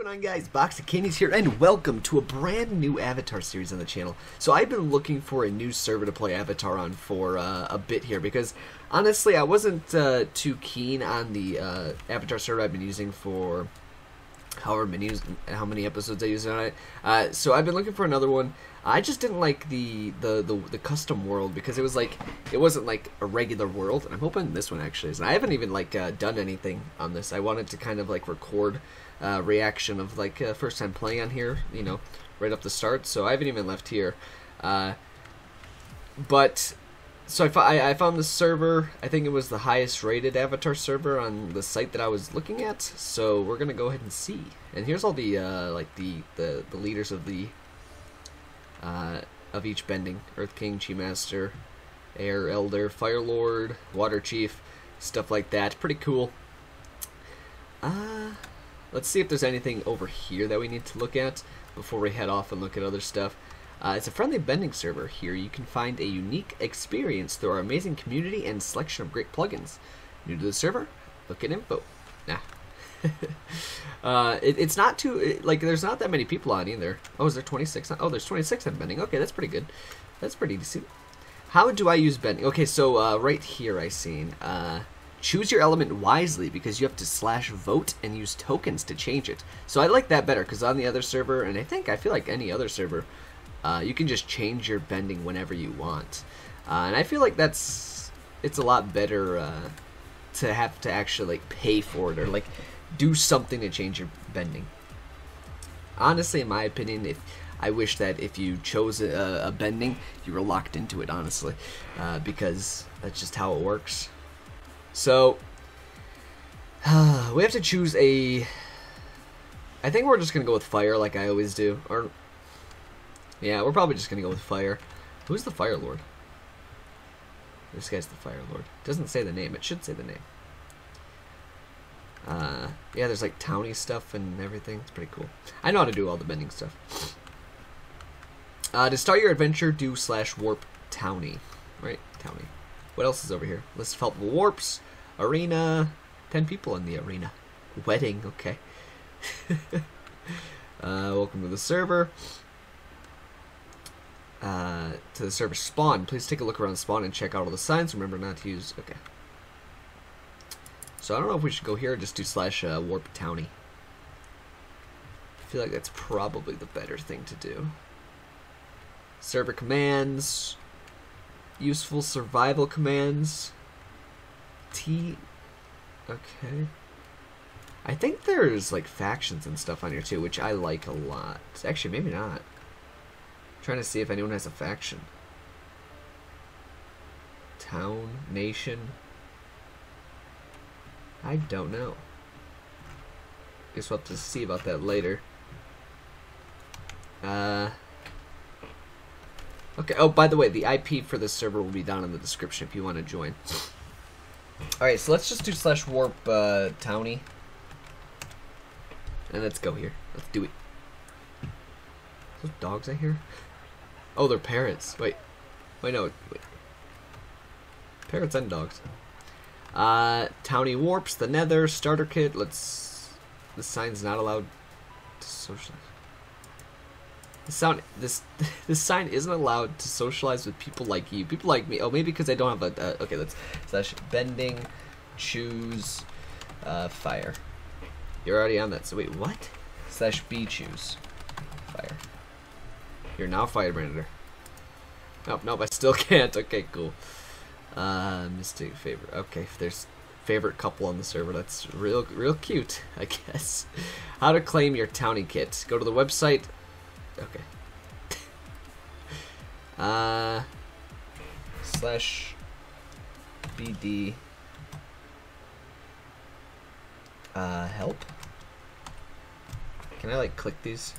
What's going on, guys? BoxOfCandys here, and welcome to a brand new Avatar series on the channel. So I've been looking for a new server to play Avatar on for a bit here, because honestly I wasn't too keen on the Avatar server I've been using for how many episodes I used on it. So I've been looking for another one. I just didn't like the custom world, because it was like, it wasn't like a regular world, and I'm hoping this one actually is. And I haven't even like done anything on this. I wanted to kind of like record reaction of like first time playing on here, you know, right up the start. So I haven't even left here, but so I found the server. I think it was the highest rated Avatar server on the site that I was looking at. So we're gonna go ahead and see. And here's all the like the leaders of the of each bending: Earth King, Chi Master, Air Elder, Fire Lord, Water Chief, stuff like that. Pretty cool. Let's see if there's anything over here that we need to look at before we head off and look at other stuff. It's a friendly bending server. Here you can find a unique experience through our amazing community and selection of great plugins. New to the server? Look at info. Nah. It's not too... like, there's not that many people on either. Oh, is there 26? Oh, there's 26 on bending. Okay, that's pretty good. That's pretty decent. How do I use bending? Okay, so right here I seen... choose your element wisely, because you have to slash vote and use tokens to change it. So I like that better, because on the other server, and I feel like any other server, you can just change your bending whenever you want. And I feel like it's a lot better to have to actually like pay for it, or like do something to change your bending. Honestly, in my opinion, I wish that if you chose a bending, you were locked into it, honestly, because that's just how it works. So, we have to choose a... I think we're just going to go with fire like I always do. Or, yeah, we're probably just going to go with fire. Who's the Fire Lord? This guy's the Fire Lord. Doesn't say the name. It should say the name. Yeah, there's like towny stuff and everything. It's pretty cool. I know how to do all the bending stuff. To start your adventure, do slash warp towny. Right? Towny. What else is over here? List of helpful warps, arena, 10 people in the arena, wedding, okay. Welcome to the server. To the server spawn, please take a look around spawn and check out all the signs. Remember not to use, okay. So I don't know if we should go here or just do slash warp towny. I feel like that's probably the better thing to do. Server commands. Useful survival commands. Okay. I think there's like factions and stuff on here too, which I like a lot. Actually, maybe not. I'm trying to see if anyone has a faction. Town, nation. I don't know. Guess we'll have to see about that later. Okay, oh, by the way, the IP for this server will be down in the description if you want to join. Alright, so let's just do slash warp towny. And let's go here. Let's do it. Those dogs out here? Oh, they're parrots. Wait. Wait, no. Wait. Parrots and dogs. Towny warps, the nether, starter kit. Let's... The sign's not allowed to socialize. This sign isn't allowed to socialize with people like you, people like me. Oh, maybe because I don't have a okay. Let's slash bending, choose fire. You're already on that. So wait, what? Slash B choose fire. You're now firebrander. Nope, nope. I still can't. Okay, cool. Mystic favorite. Okay, if there's favorite couple on the server. That's real cute, I guess. How to claim your townie kit? Go to the website. Okay. Slash BD help. Can I like click these?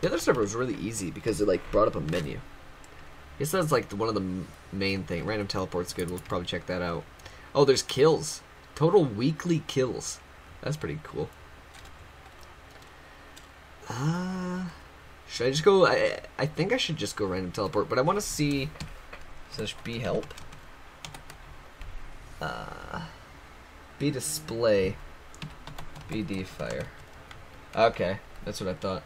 The other server was really easy because it like brought up a menu. I guess that's like one of the main thing. Random teleport's good. We'll probably check that out. Oh, there's kills. Total weekly kills. That's pretty cool. Should I just go? I think I should just go random teleport, but I want to see slash B help. B display. BD fire. Okay. That's what I thought.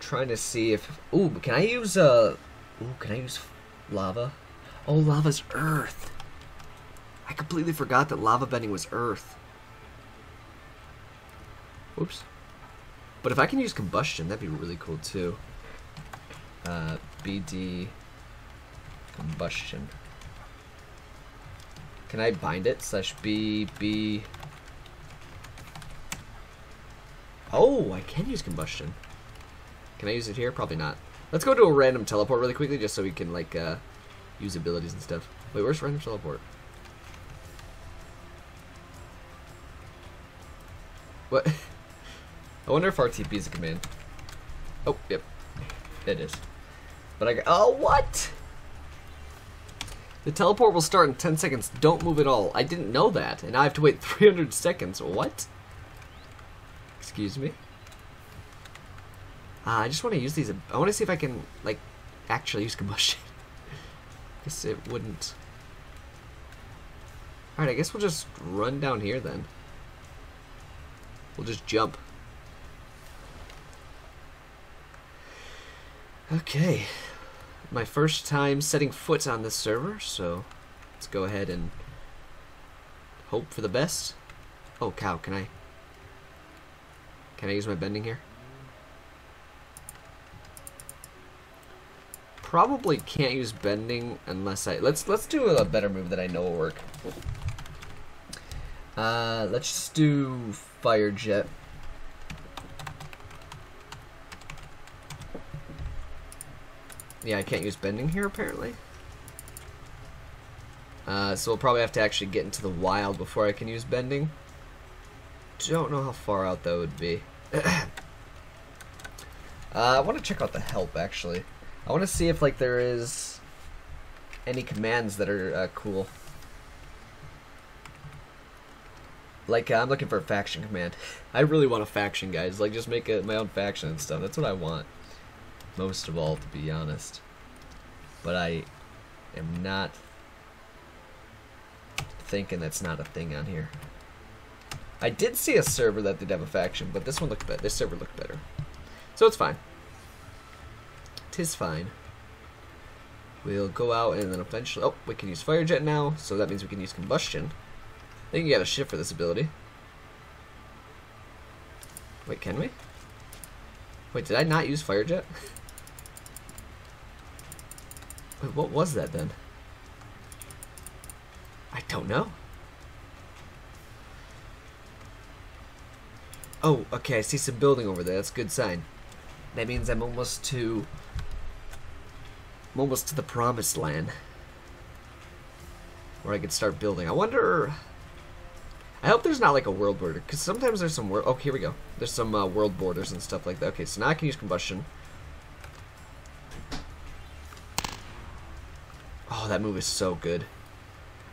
Trying to see if... Ooh, can I use, Ooh, can I use lava? Oh, lava's earth. I completely forgot that lava bending was earth. Whoops. But if I can use combustion, that'd be really cool, too. BD... Combustion. Can I bind it? Slash BB... Oh, I can use combustion. Can I use it here? Probably not. Let's go to a random teleport really quickly just so we can, like, use abilities and stuff. Wait, where's random teleport? What? I wonder if RTP is a command. Oh, yep. It is. But I got... Oh, what? The teleport will start in 10 seconds. Don't move at all. I didn't know that. And now I have to wait 300 seconds. What? Excuse me? I just want to use these. I want to see if I can, like, actually use combustion. Guess it wouldn't. Alright, I guess we'll just run down here then. We'll just jump. Okay. My first time setting foot on this server, so let's go ahead and hope for the best. Oh, cow, can I use my bending here? Probably can't use bending unless I... Let's do a better move that I know will work. Let's just do fire jet. Yeah, I can't use bending here apparently. So we'll probably have to actually get into the wild before I can use bending. Don't know how far out that would be. I want to check out the help actually. I want to see if, like, there is any commands that are cool. Like, I'm looking for a faction command. I really want a faction, guys. Like, just make my own faction and stuff. That's what I want. Most of all, to be honest. But I am not thinking that's not a thing on here. I did see a server that did have a faction, but this one looked better. This server looked better. So it's fine. Tis fine. We'll go out and then eventually... Oh, we can use fire jet now, so that means we can use combustion. I think you got a shift for this ability. Wait, can we? Wait, did I not use fire jet? Wait, what was that then? I don't know. Oh, okay, I see some building over there. That's a good sign. That means I'm almost to the promised land where I can start building. I wonder, I hope there's not like a world border, because sometimes there's some world, oh here we go, there's some world borders and stuff like that. Okay, so now I can use combustion. Oh, that move is so good.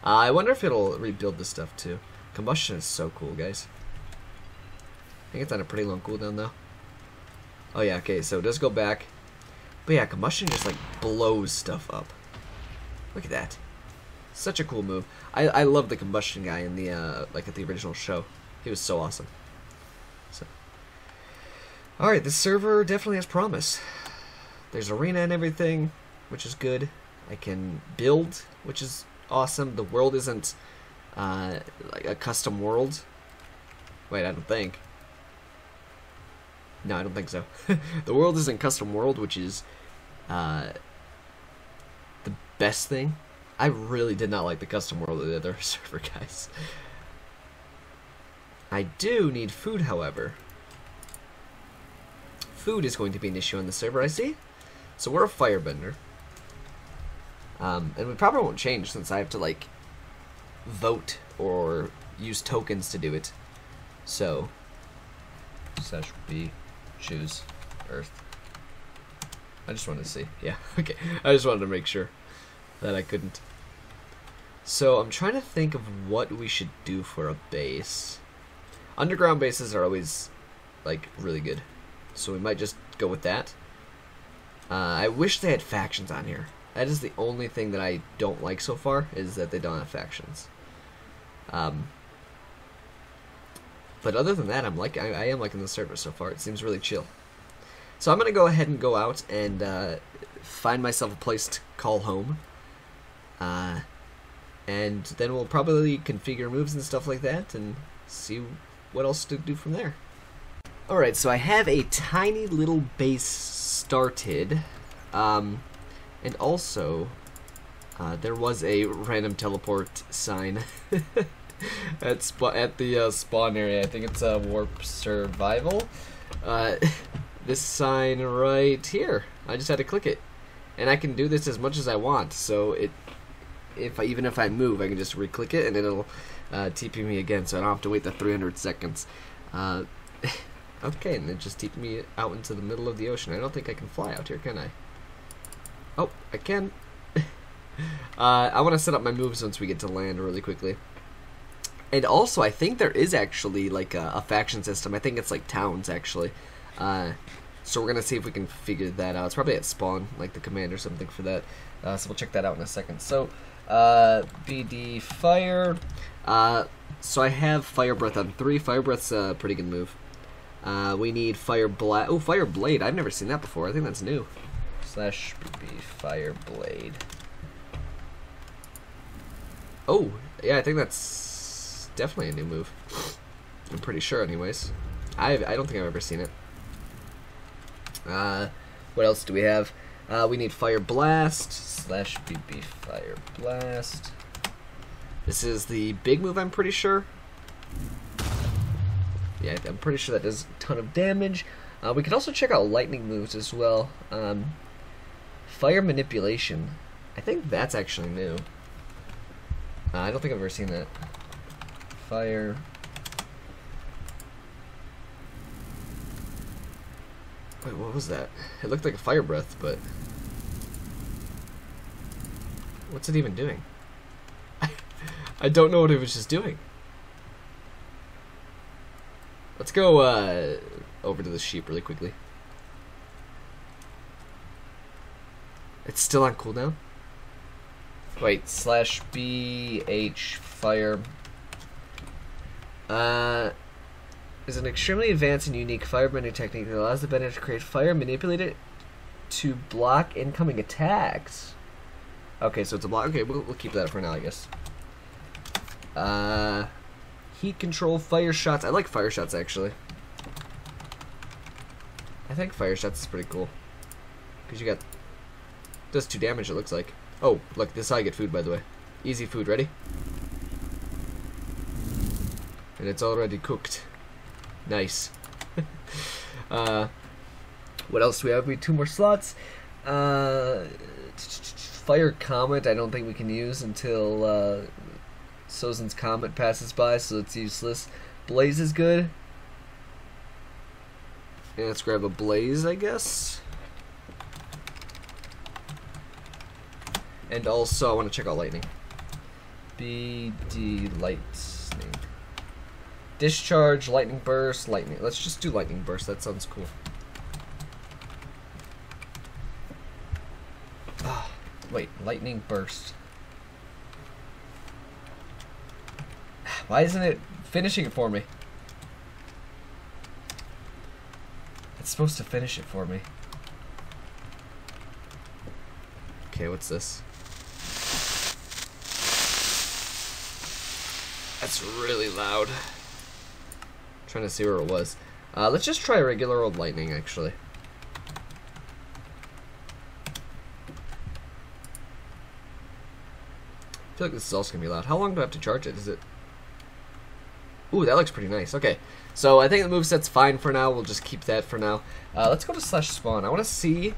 I wonder if it'll rebuild this stuff too. Combustion is so cool, guys. I think it's on a pretty long cooldown though. Oh yeah, okay, so it does go back. But yeah, combustion just like blows stuff up. Look at that. Such a cool move. I love the combustion guy in the like at the original show. He was so awesome. So alright, this server definitely has promise. There's arena and everything, which is good. I can build, which is awesome. The world isn't like a custom world. Wait, I don't think. No, I don't think so. The world is in custom world, which is the best thing. I really did not like the custom world of the other server, guys. I do need food, however. Food is going to be an issue on the server, I see. So we're a firebender. And we probably won't change since I have to, like, vote or use tokens to do it. So, slash B. Choose earth. I just wanted to see. Yeah, okay. I just wanted to make sure that I couldn't. So I'm trying to think of what we should do for a base. Underground bases are always like really good. So we might just go with that. I wish they had factions on here. That is the only thing that I don't like so far, is that they don't have factions. But other than that, I am liking the server so far. It seems really chill. So I'm gonna go ahead and go out and find myself a place to call home, and then we'll probably configure moves and stuff like that and see what else to do from there. Alright, so I have a tiny little base started, and also there was a random teleport sign at the spawn area. I think it's Warp Survival. This sign right here. I just had to click it, and I can do this as much as I want. So even if I move, I can just re-click it, and it'll TP me again. So I don't have to wait the 300 seconds. Okay, and it just TP'd me out into the middle of the ocean. I don't think I can fly out here, can I? Oh, I can. I want to set up my moves once we get to land really quickly. And also, I think there is actually like a faction system. I think it's like towns, actually. So we're going to see if we can figure that out. It's probably at spawn, like the command or something for that. So we'll check that out in a second. So, BD Fire. So I have Fire Breath on 3. Fire Breath's a pretty good move. We need Fire Blade. Oh, Fire Blade. I've never seen that before. I think that's new. Slash BD Fire Blade. Oh, yeah, I think that's definitely a new move. I'm pretty sure, anyways. I don't think I've ever seen it. What else do we have? We need Fire Blast slash BB Fire Blast. This is the big move, I'm pretty sure. Yeah, I'm pretty sure that does a ton of damage. We can also check out lightning moves as well. Fire Manipulation. I think that's actually new. I don't think I've ever seen that. Fire. Wait, what was that? It looked like a fire breath, but what's it even doing? I don't know what it was just doing. Let's go over to the sheep really quickly. It's still on cooldown. Wait, slash BH Fire. Is an extremely advanced and unique firebending technique that allows the bender to create fire, manipulate it to block incoming attacks. Okay, so it's a block. Okay, we'll keep that for now, I guess. Heat control, fire shots. I like fire shots, actually. I think fire shots is pretty cool. Because you got... does 2 damage, it looks like. Oh, look, this is how I get food, by the way. Easy food, ready? And it's already cooked. Nice. What else do we have? We have 2 more slots. Fire Comet, I don't think we can use until Sozin's Comet passes by, so it's useless. Blaze is good. Yeah, let's grab a Blaze, I guess. And also, I want to check out Lightning. BD Lightning. Discharge, lightning burst, lightning. Let's just do lightning burst. That sounds cool. Oh, wait, lightning burst. Why isn't it finishing it for me? It's supposed to finish it for me. Okay, what's this? That's really loud. Trying to see where it was. Let's just try regular old lightning, actually. I feel like this is also going to be loud. How long do I have to charge it? Is it... Ooh, that looks pretty nice. Okay, so I think the moveset's fine for now. We'll just keep that for now. Let's go to slash spawn. I want to see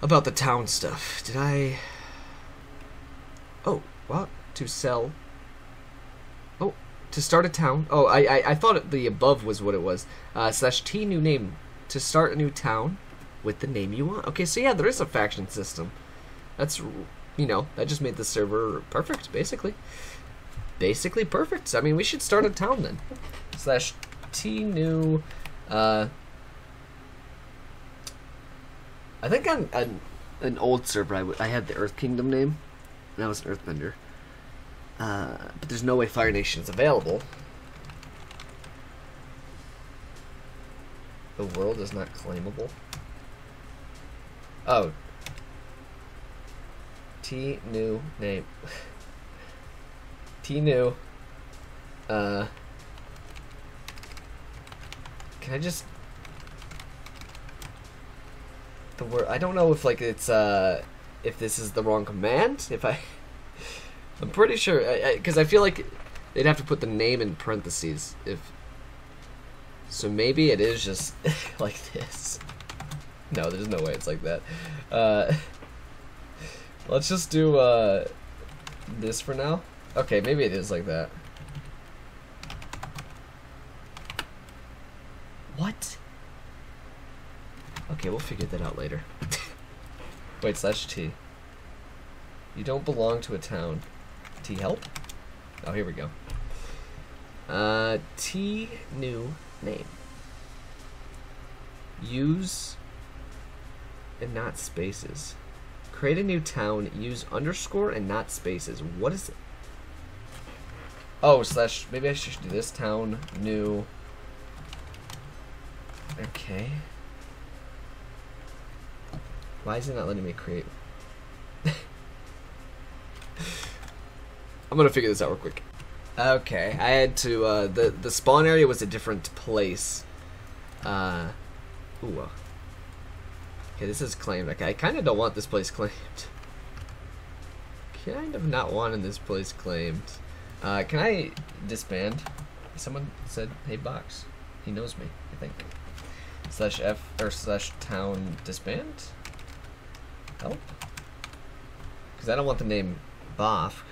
about the town stuff. Did I... Oh, what? To sell... To start a town. Oh, I thought the above was what it was. Slash T new name. To start a new town with the name you want. Okay, so yeah, there is a faction system. That's, you know, that just made the server perfect, basically. Basically perfect. I mean, we should start a town then. Slash T new. I think on an old server, I had the Earth Kingdom name, and I was an Earthbender. But there's no way Fire Nation's available. The world is not claimable. Oh. T new name. T new. Can I just... The word... I don't know if, like, it's, if this is the wrong command. If I... I'm pretty sure. Because I feel like they'd have to put the name in parentheses. So maybe it is just like this. No, there's no way it's like that. Let's just do this for now. Okay, maybe it is like that. What? Okay, we'll figure that out later. Wait, /T. You don't belong to a town. T help? Oh, here we go. T new name. Use and not spaces. Create a new town. Use underscore and not spaces. What is it? Oh, / maybe I should do this. Town new. Okay. Why is it not letting me create? I'm gonna figure this out real quick. Okay, I had to, the spawn area was a different place. Ooh. Okay, this is claimed. Okay, I kind of don't want this place claimed. Kind of not wanting this place claimed. Can I disband? Someone said, hey, Box. He knows me, I think. /F, or /town disband? Help? Because I don't want the name Boff.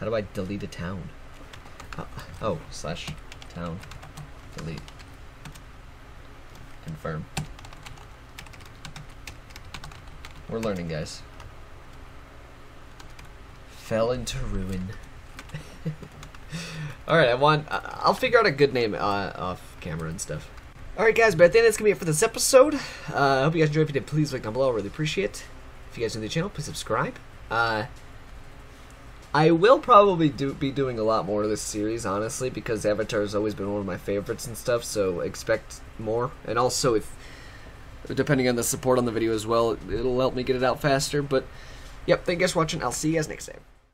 How do I delete a town? Oh, /town. Delete. Confirm. We're learning, guys. Fell into ruin. Alright, I'll figure out a good name off camera and stuff. Alright, guys, but I think that's going to be it for this episode. I hope you guys enjoyed. If you did, please like down below. I really appreciate it. If you guys are new to the channel, please subscribe. I will probably be doing a lot more of this series, honestly, because Avatar has always been one of my favorites and stuff, so expect more. And also, if depending on the support on the video as well, it'll help me get it out faster. But, yep, thank you guys for watching. I'll see you guys next time.